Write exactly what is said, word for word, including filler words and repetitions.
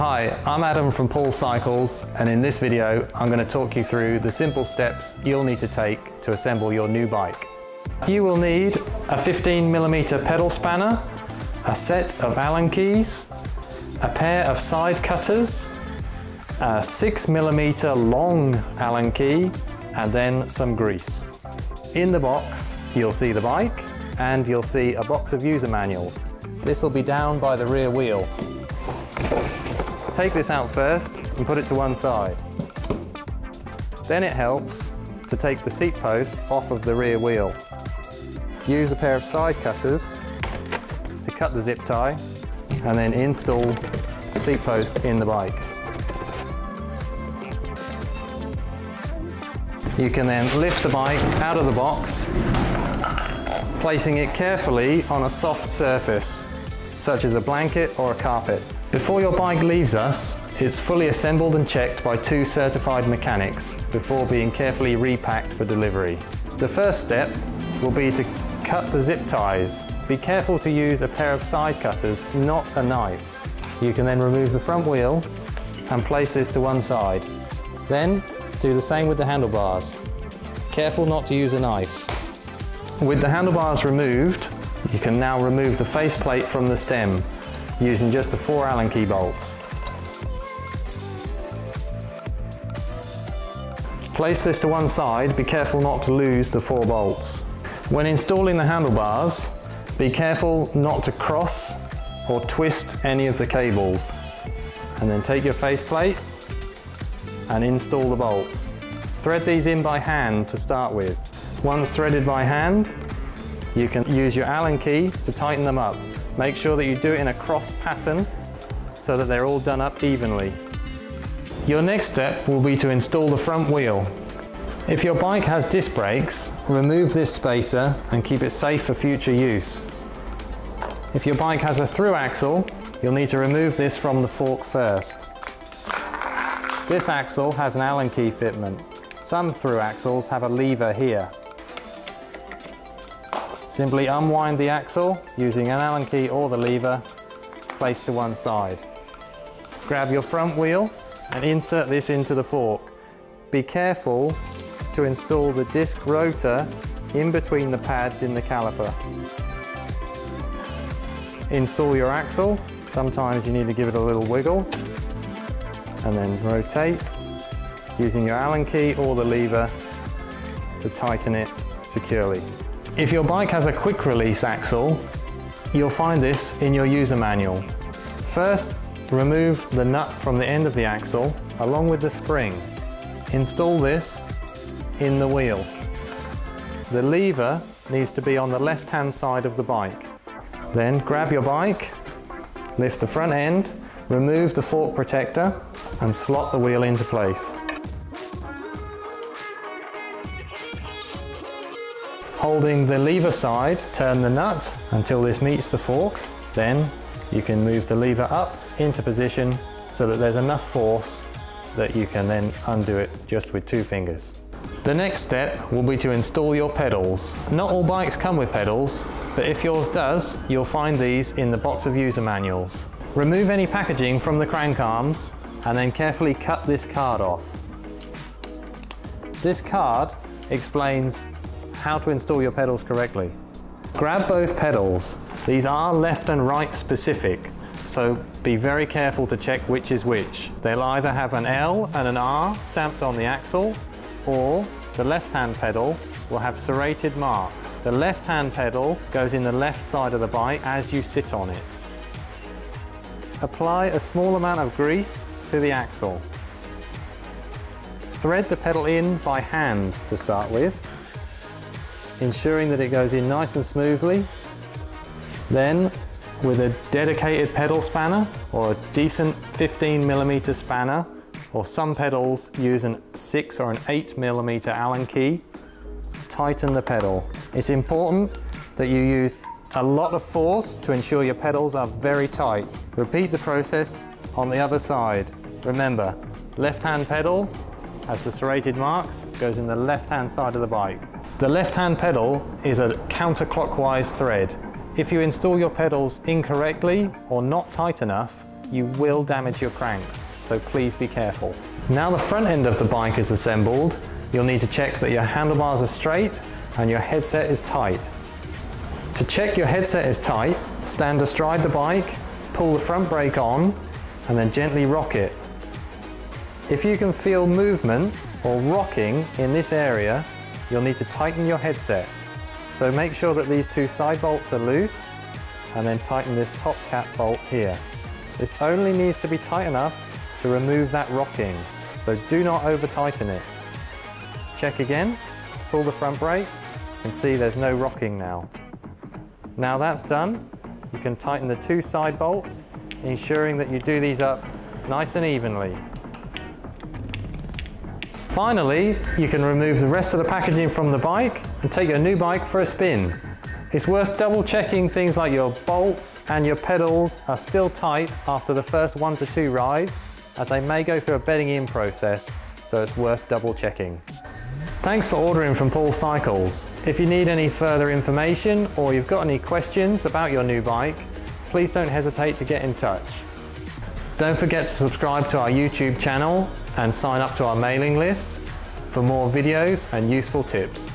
Hi, I'm Adam from Paul's Cycles, and in this video I'm going to talk you through the simple steps you'll need to take to assemble your new bike. You will need a fifteen millimeter pedal spanner, a set of Allen keys, a pair of side cutters, a six millimeter long Allen key, and then some grease. In the box you'll see the bike and you'll see a box of user manuals. This will be down by the rear wheel. Take this out first and put it to one side. Then it helps to take the seat post off of the rear wheel. Use a pair of side cutters to cut the zip tie and then install the seat post in the bike. You can then lift the bike out of the box, placing it carefully on a soft surface, such as a blanket or a carpet. Before your bike leaves us, it's fully assembled and checked by two certified mechanics before being carefully repacked for delivery. The first step will be to cut the zip ties. Be careful to use a pair of side cutters, not a knife. You can then remove the front wheel and place this to one side. Then do the same with the handlebars. Careful not to use a knife. With the handlebars removed, you can now remove the faceplate from the stem, using just the four Allen key bolts. Place this to one side, be careful not to lose the four bolts. When installing the handlebars, be careful not to cross or twist any of the cables. And then take your faceplate and install the bolts. Thread these in by hand to start with. Once threaded by hand, you can use your Allen key to tighten them up. Make sure that you do it in a cross pattern so that they're all done up evenly. Your next step will be to install the front wheel. If your bike has disc brakes, remove this spacer and keep it safe for future use. If your bike has a through axle, you'll need to remove this from the fork first. This axle has an Allen key fitment. Some through axles have a lever here. Simply unwind the axle using an Allen key or the lever, placed to one side. Grab your front wheel and insert this into the fork. Be careful to install the disc rotor in between the pads in the caliper. Install your axle. Sometimes you need to give it a little wiggle and then rotate using your Allen key or the lever to tighten it securely. If your bike has a quick release axle, you'll find this in your user manual. First, remove the nut from the end of the axle along with the spring. Install this in the wheel. The lever needs to be on the left-hand side of the bike. Then grab your bike, lift the front end, remove the fork protector and slot the wheel into place. Holding the lever side, turn the nut until this meets the fork. Then you can move the lever up into position so that there's enough force that you can then undo it just with two fingers. The next step will be to install your pedals. Not all bikes come with pedals, but if yours does, you'll find these in the box of user manuals. Remove any packaging from the crank arms and then carefully cut this card off. This card explains how to install your pedals correctly. Grab both pedals. These are left and right specific, so be very careful to check which is which. They'll either have an L and an R stamped on the axle, or the left-hand pedal will have serrated marks. The left-hand pedal goes in the left side of the bike as you sit on it. Apply a small amount of grease to the axle. Thread the pedal in by hand to start with, ensuring that it goes in nice and smoothly. Then, with a dedicated pedal spanner or a decent fifteen millimeter spanner, or some pedals use a six or an eight millimeter Allen key, tighten the pedal. It's important that you use a lot of force to ensure your pedals are very tight. Repeat the process on the other side. Remember, left-hand pedal has the serrated marks, goes in the left-hand side of the bike. The left-hand pedal is a counterclockwise thread. If you install your pedals incorrectly or not tight enough, you will damage your cranks, so please be careful. Now the front end of the bike is assembled, you'll need to check that your handlebars are straight and your headset is tight. To check your headset is tight, stand astride the bike, pull the front brake on, and then gently rock it. If you can feel movement or rocking in this area, you'll need to tighten your headset. So make sure that these two side bolts are loose, and then tighten this top cap bolt here. This only needs to be tight enough to remove that rocking, so do not over tighten it. Check again, pull the front brake, and see there's no rocking now. Now that's done, you can tighten the two side bolts, ensuring that you do these up nice and evenly. Finally, you can remove the rest of the packaging from the bike and take your new bike for a spin. It's worth double checking things like your bolts and your pedals are still tight after the first one to two rides, as they may go through a bedding in process, so it's worth double checking. Thanks for ordering from Paul's Cycles. If you need any further information or you've got any questions about your new bike, please don't hesitate to get in touch. Don't forget to subscribe to our YouTube channel and sign up to our mailing list for more videos and useful tips.